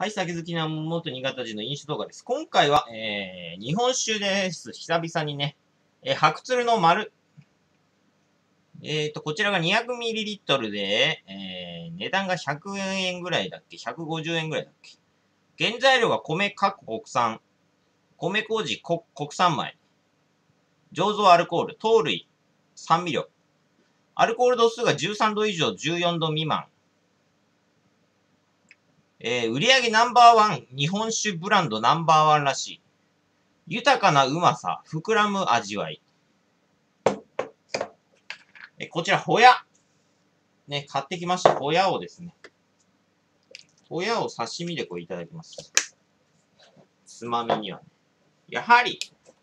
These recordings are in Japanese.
はい、酒好きな元新潟人の飲酒動画です。今回は、日本酒です。久々にね、白鶴の丸。こちらが 200ml で、値段が100円ぐらいだっけ ?150 円ぐらいだっけ？原材料が米か国産。米麹国産米。醸造アルコール。糖類。酸味料。アルコール度数が13度以上、14度未満。売上ナンバーワン、日本酒ブランドナンバーワンらしい。豊かなうまさ、膨らむ味わい。こちら、ホヤ。ね、買ってきました。ホヤをですね。ホヤを刺身でこういただきます。つまみにはね。やはり、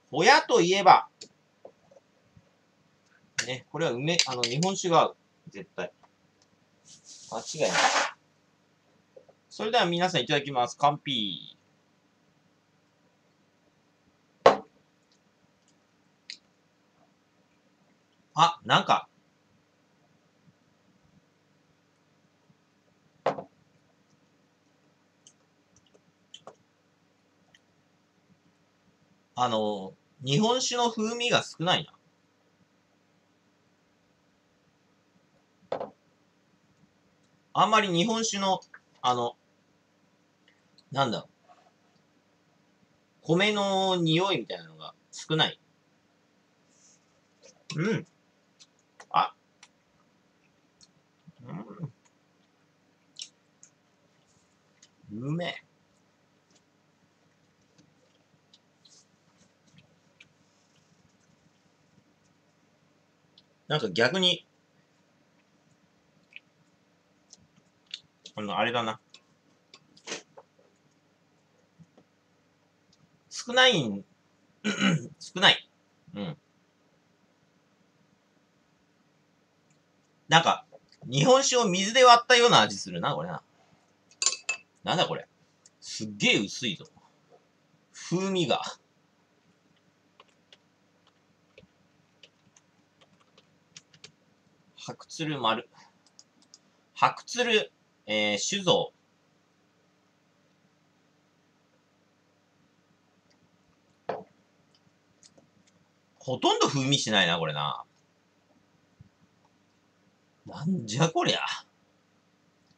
ホヤといえば、ね、これは日本酒が合う。絶対。間違いない。それでは皆さんいただきます。乾杯。あ、なんか、日本酒の風味が少ないな。あんまり日本酒の、なんだろう。米の匂いみたいなのが少ない。うん。あ。うん。うめえ。なんか逆に、あれだな。少ない。うん。なんか、日本酒を水で割ったような味するな、これな。なんだこれ。すっげえ薄いぞ。風味が。白鶴丸。白鶴、酒造。ほとんど風味しないな、これな。なんじゃこりゃ。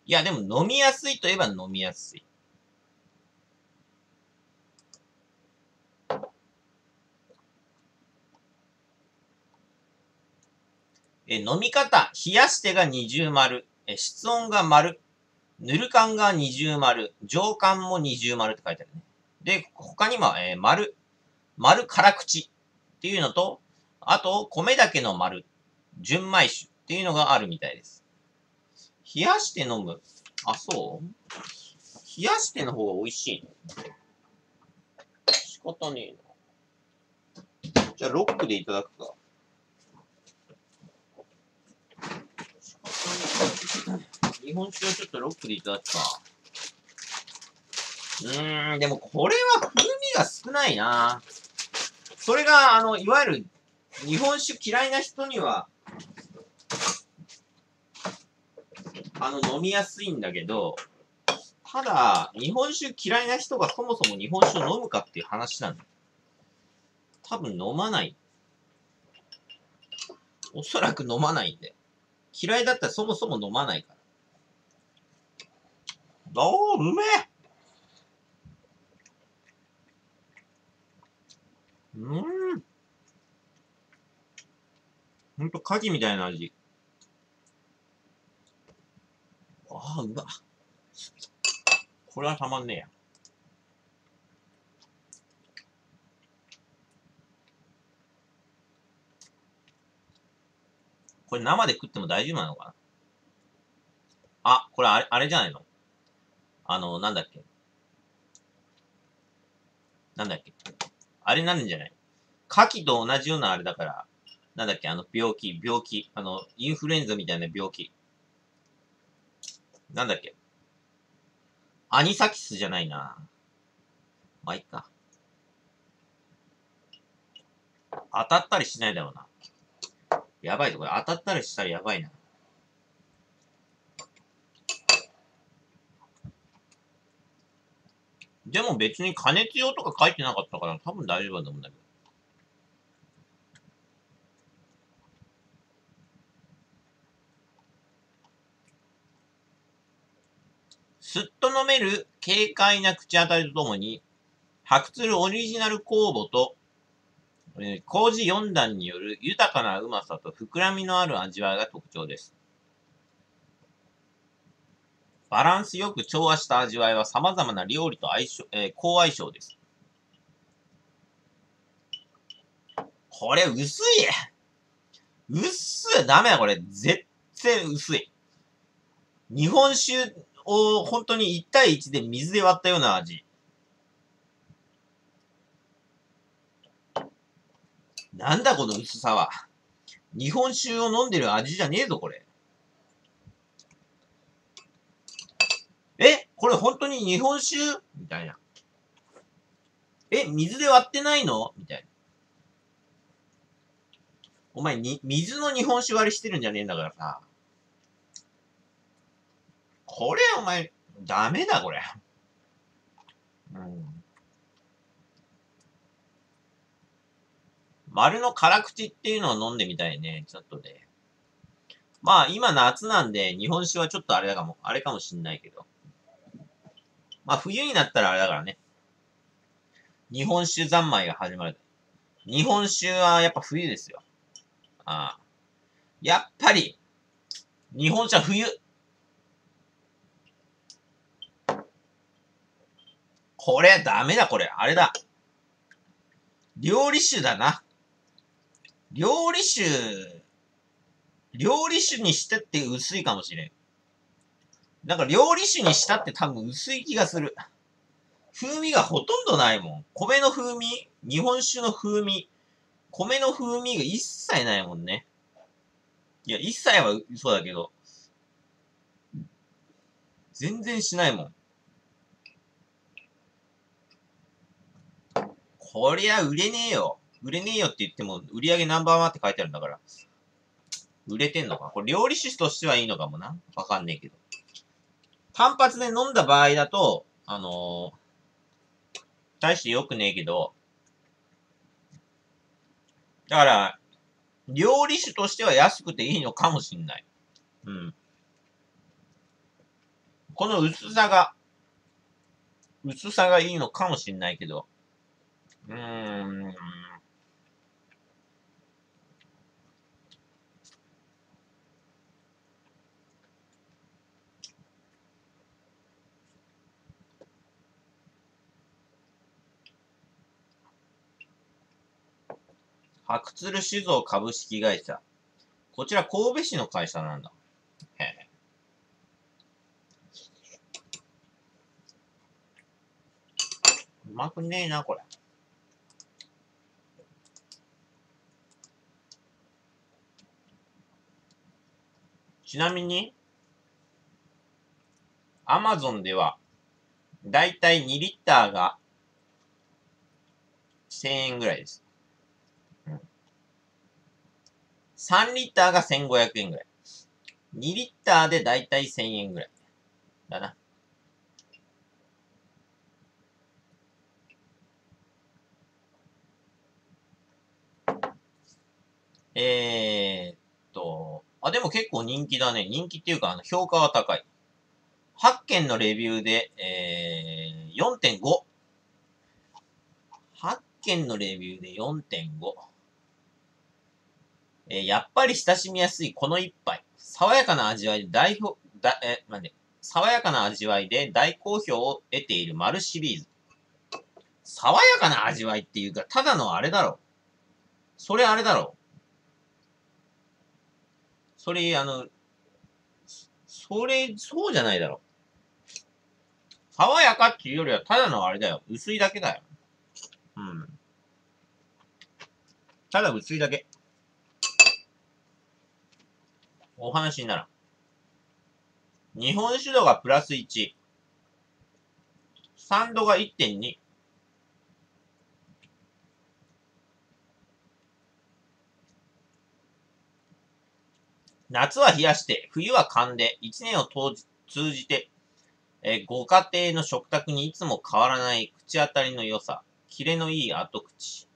いや、でも飲みやすいといえば飲みやすい。飲み方。冷やしてが二重丸。室温が丸。ぬる感が二重丸。上感も二重丸って書いてあるね。で、他にも、丸辛口。っていうのと、あと、米だけの丸、純米酒っていうのがあるみたいです。冷やして飲む。あ、そう？冷やしての方が美味しい。仕方ねえな。じゃあ、ロックでいただくか。日本酒をちょっとロックでいただくか。でもこれは風味が少ないな。それが、いわゆる、日本酒嫌いな人には、飲みやすいんだけど、ただ、日本酒嫌いな人がそもそも日本酒を飲むかっていう話なんだ。多分飲まない。おそらく飲まないんで。嫌いだったらそもそも飲まないから。おー、うめえ！ほんと、牡蠣みたいな味。ああ、うまっ。これはたまんねえや。これ生で食っても大丈夫なのかな？あ、これあれじゃないの？なんだっけあれなんじゃない？牡蠣と同じようなあれだから、なんだっけ、病気。インフルエンザみたいな病気。なんだっけ。アニサキスじゃないな。まあ、いっか。当たったりしないだろうな。やばいぞ、これ。当たったりしたらやばいな。でも別に加熱用とか書いてなかったから多分大丈夫だと思うんだけど。すっと飲める軽快な口当たりとともに、白鶴オリジナル酵母と、麹4段による豊かなうまさと膨らみのある味わいが特徴です。バランスよく調和した味わいは様々な料理と好相性です。これ薄い！薄い！ダメだこれ。絶対薄い。日本酒を本当に1対1で水で割ったような味。なんだこの薄さは。日本酒を飲んでる味じゃねえぞ、これ。え、これ本当に日本酒みたいな。え、水で割ってないのみたいな。お前に、水の日本酒割りしてるんじゃねえんだからさ。これ、お前、ダメだ、これ。うん。丸の辛口っていうのを飲んでみたいね。ちょっとね。まあ、今夏なんで、日本酒はちょっとあれかもしんないけど。まあ、冬になったらあれだからね。日本酒三昧が始まる。日本酒はやっぱ冬ですよ。ああ。やっぱり、日本酒は冬。これダメだ、これ。あれだ。料理酒だな。料理酒にしたって薄いかもしれん。なんか料理酒にしたって多分薄い気がする。風味がほとんどないもん。米の風味、日本酒の風味、米の風味が一切ないもんね。いや、一切は嘘だけど。全然しないもん。こりゃ売れねえよ。売れねえよって言っても、売り上げナンバーワンって書いてあるんだから。売れてんのか。これ料理酒としてはいいのかもな。わかんねえけど。単発で飲んだ場合だと、大して良くねえけど、だから、料理酒としては安くていいのかもしんない。うん。この薄さがいいのかもしんないけど、白鶴酒造株式会社。こちら神戸市の会社なんだ。へえ。うまくねえな、これ。ちなみに、Amazon では、だいたい2リッターが1000円ぐらいです。3リッターが1500円ぐらい。2リッターでだいたい1000円ぐらい。だな。あ、でも結構人気だね。人気っていうか、評価は高い。8件のレビューで、4.5。8件のレビューで 4.5。やっぱり親しみやすいこの一杯。爽やかな味わいで爽やかな味わいで大好評を得ている丸シリーズ。爽やかな味わいっていうか、ただのあれだろ。それあれだろ。それ、そうじゃないだろ。爽やかっていうよりは、ただのあれだよ。薄いだけだよ。うん。ただ薄いだけ。お話にならん。日本酒度がプラス1。酸度が 1.2。夏は冷やして、冬は寒で、一年を通じて、ご家庭の食卓にいつも変わらない口当たりの良さ、キレのいい後口。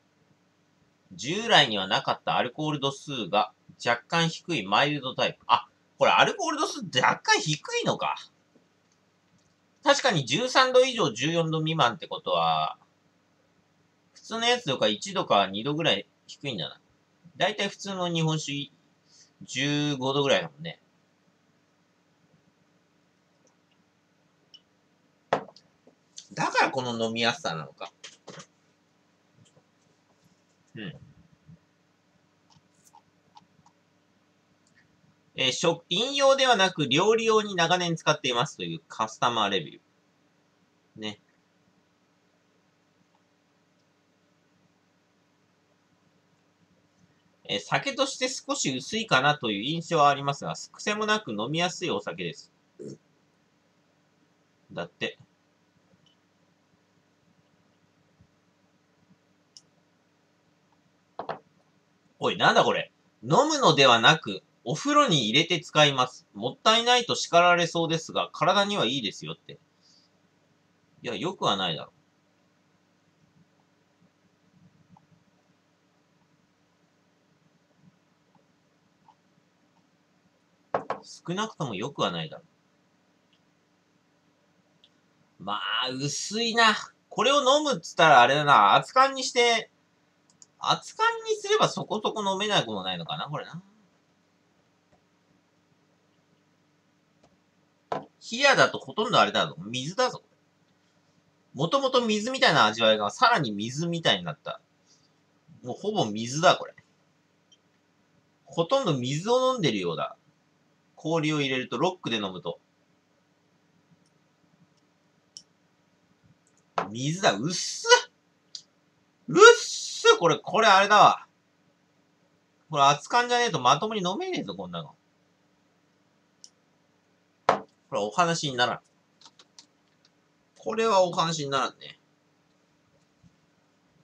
従来にはなかったアルコール度数が若干低いマイルドタイプ。あ、これアルコール度数若干低いのか。確かに13度以上14度未満ってことは、普通のやつとか1度か2度ぐらい低いんだな。だいたい普通の日本酒15度ぐらいだもんね。だからこの飲みやすさなのか。うん。飲用ではなく料理用に長年使っていますというカスタマーレビュー。ね。酒として少し薄いかなという印象はありますが、癖もなく飲みやすいお酒です。だって。おい、なんだこれ。飲むのではなく、お風呂に入れて使います。もったいないと叱られそうですが、体にはいいですよって。いや、よくはないだろう。少なくともよくはないだろう。まあ、薄いな。これを飲むっつったらあれだな。熱燗にして、熱燗にすればそこそこ飲めないことないのかな、これな。冷やだとほとんどあれだぞ。水だぞ。もともと水みたいな味わいがさらに水みたいになった。もうほぼ水だ、これ。ほとんど水を飲んでるようだ。氷を入れると、ロックで飲むと。水だ、うっす。うっす。これあれだわ。これ熱燗じゃねえとまともに飲めねえぞ、こんなの。これお話にならん。これはお話にならんね。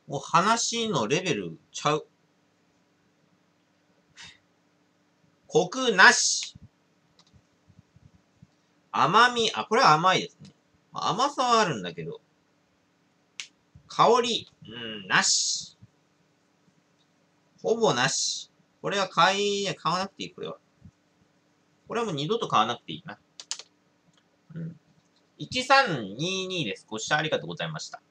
もう話のレベルちゃう。コクなし。甘み、あ、これは甘いですね。甘さはあるんだけど。香り、うん、なし。ほぼなし。これは買わなくていい、これは。これはもう二度と買わなくていいな。うん、1322です。ご視聴ありがとうございました。